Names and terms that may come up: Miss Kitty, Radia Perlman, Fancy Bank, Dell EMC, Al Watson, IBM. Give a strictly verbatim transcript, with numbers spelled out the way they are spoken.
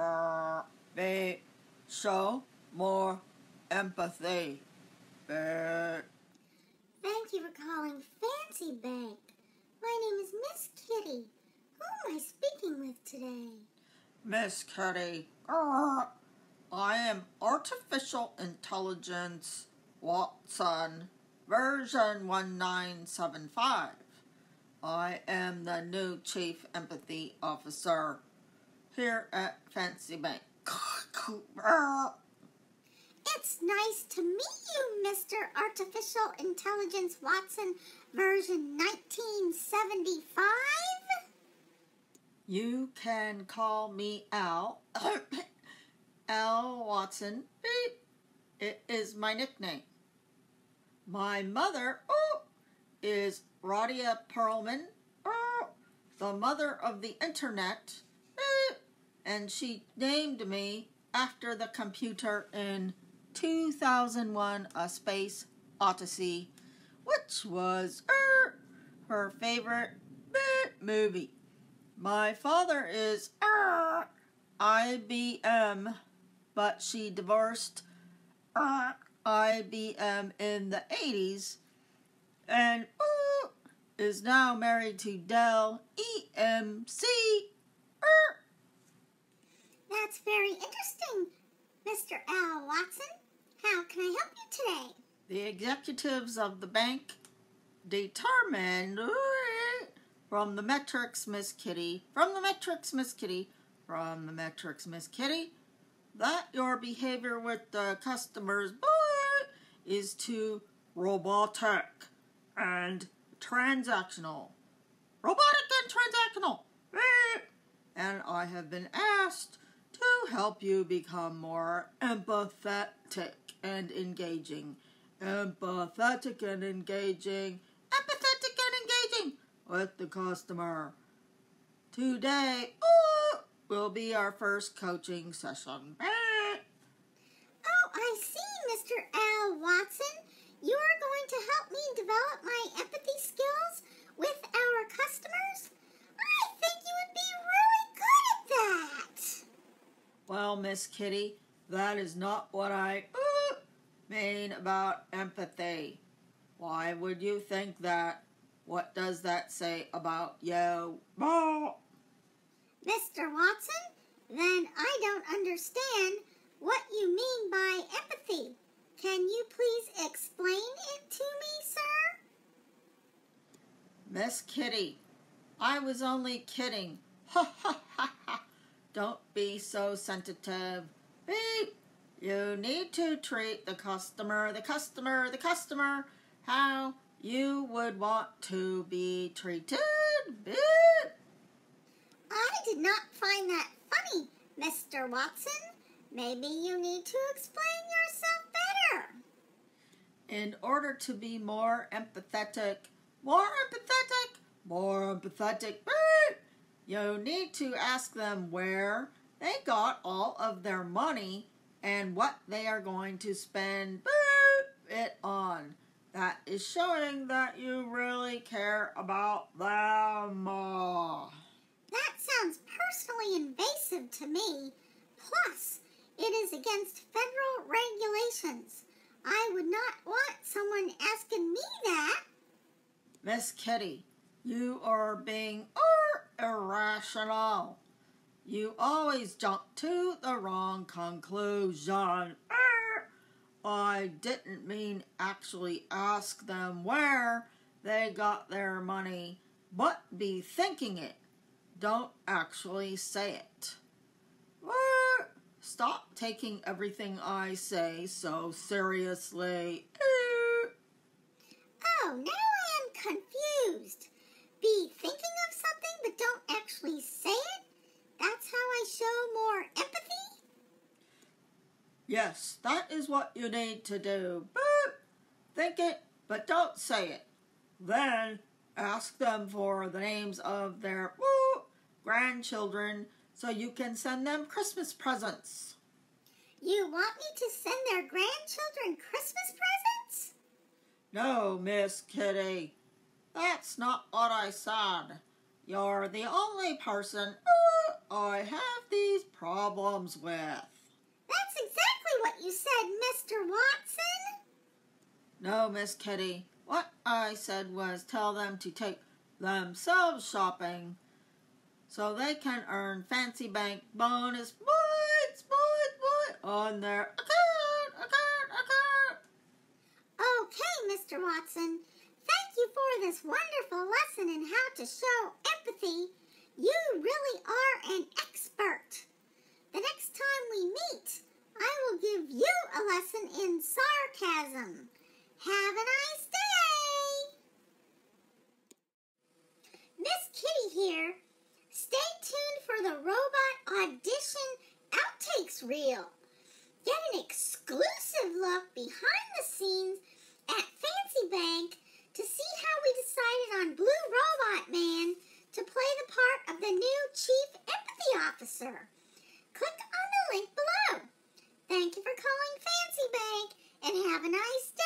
Uh, they show more empathy. Uh, Thank you for calling Fancy Bank. My name is Miss Kitty. Who am I speaking with today? Miss Kitty, I am Artificial Intelligence Watson, version one nine seven five. I am the new Chief Empathy Officer here at Fancy Bank. It's nice to meet you, Mister Artificial Intelligence Watson, version nineteen seventy-five. You can call me Al. Al Watson. Beep. It is my nickname. My mother oh, is Radia Perlman, oh, the mother of the internet, beep, and she named me after the computer in two thousand one A Space Odyssey, which was er, her favorite movie. My father is er, I B M, but she divorced er, I B M in the eighties and er, is now married to Dell E M C. Er. That's very interesting, Mister Al Watson. How can I help you today? The executives of the bank determined from the metrics, Miss Kitty, from the metrics, Miss Kitty, from the metrics, Miss Kitty, that your behavior with the customers is too robotic and transactional. Robotic and transactional. And I have been asked to help you become more empathetic and engaging. Empathetic and engaging. Empathetic and engaging with the customer. Today ooh, will be our first coaching session. Oh, I see, Mister Al Watson. You are going to help me develop my empathy skills with our customers? I think you would be really good at that. Well, Miss Kitty, that is not what I uh, mean about empathy. Why would you think that? What does that say about you? Mister Watson, then I don't understand what you mean by empathy. Can you please explain it to me, sir? Miss Kitty, I was only kidding. Ha ha ha ha. Don't be so sensitive. Beep. You need to treat the customer, the customer, the customer, how you would want to be treated. Beep. I did not find that funny, Mister Watson. Maybe you need to explain yourself better. In order to be more empathetic, more empathetic, more empathetic, beep, you need to ask them where they got all of their money and what they are going to spend it on. That is showing that you really care about them. That sounds personally invasive to me. Plus, it is against federal regulations. I would not want someone asking me that. Miss Kitty, you are being irrational. You always jump to the wrong conclusion. Er, I didn't mean actually ask them where they got their money, but be thinking it. Don't actually say it. Er, stop taking everything I say so seriously. Er. Oh, now I am confused. Be thinking of something but don't actually say it? That's how I show more empathy? Yes, that is what you need to do. Boop. Think it, but don't say it. Then ask them for the names of their boop, grandchildren so you can send them Christmas presents. You want me to send their grandchildren Christmas presents? No, Miss Kitty. That's not what I said. You're the only person uh, I have these problems with. That's exactly what you said, Mister Watson. No, Miss Kitty. What I said was tell them to take themselves shopping so they can earn Fancy Bank bonus points, points, points on their account, account, account. Okay, Mister Watson. Thank you for this wonderful lesson in how to show empathy. You really are an expert. The next time we meet, I will give you a lesson in sarcasm. Have a nice day! Miss Kitty here. Stay tuned for the Robot Audition Outtakes Reel. Get an exclusive look behind the scenes at Fancy Bank to see how we decided on Blue Robot Man to play the part of the new Chief Empathy Officer. Click on the link below. Thank you for calling Fancy Bank and have a nice day.